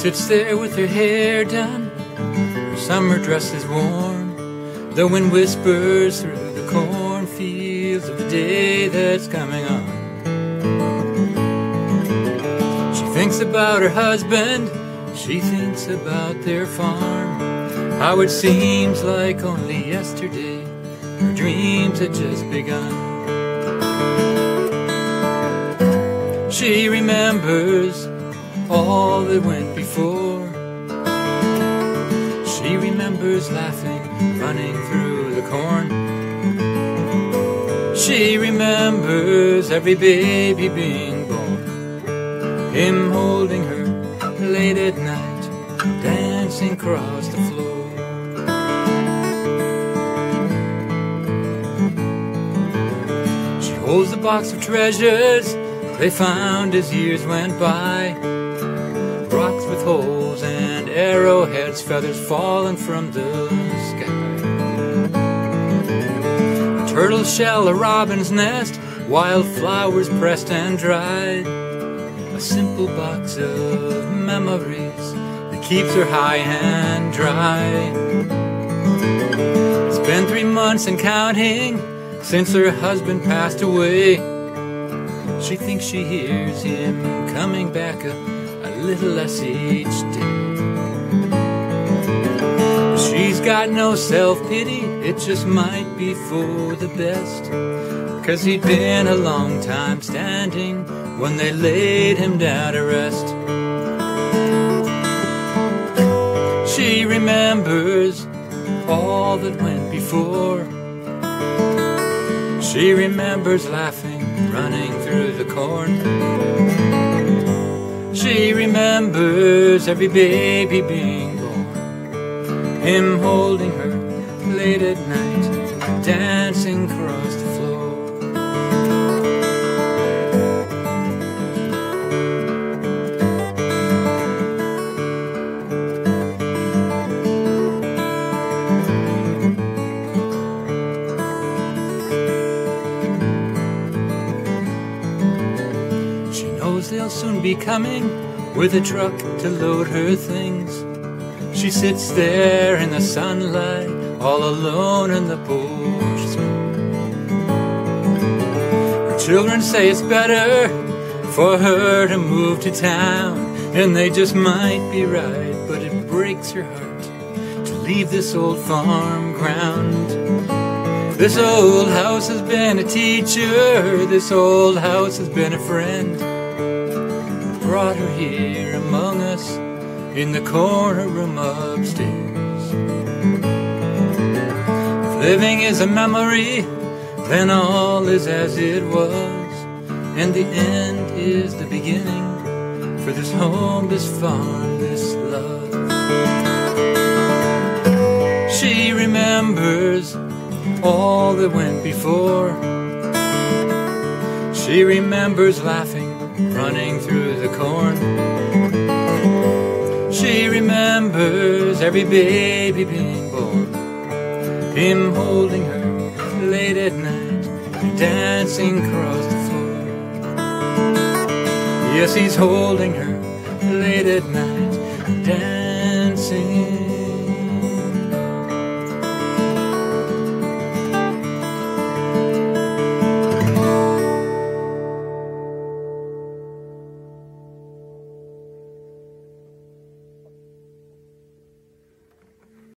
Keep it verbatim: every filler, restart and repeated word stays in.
sits there with her hair done, her summer dress is warm. The wind whispers through the cornfields of the day that's coming on. She thinks about her husband, she thinks about their farm, how it seems like only yesterday her dreams had just begun. She remembers all that went before. She remembers laughing, running through the corn. She remembers every baby being born, him holding her late at night, dancing across the floor. She holds the box of treasures they found as years went by, rocks with holes and arrowheads, feathers fallen from the sky, a turtle shell, a robin's nest, wildflowers pressed and dried, a simple box of memories that keeps her high and dry. It's been three months and counting since her husband passed away. She thinks she hears him coming back a, a little less each day. She's got no self-pity, it just might be for the best, 'cause he'd been a long time standing when they laid him down to rest. She remembers all that went before. She remembers laughing, running through the corn. She remembers every baby being born, him holding her late at night, dancing across the floor. They'll soon be coming with a truck to load her things. She sits there in the sunlight, all alone in the bush. Her children say it's better for her to move to town, and they just might be right, but it breaks her heart to leave this old farm ground. This old house has been a teacher, this old house has been a friend, brought her here among us in the corner room upstairs. If living is a memory, then all is as it was, and the end is the beginning for this home, this farm, this love. She remembers all that went before. She remembers laughing, running through the corn. She remembers every baby being born, him holding her late at night, dancing across the floor. Yes, he's holding her late at night,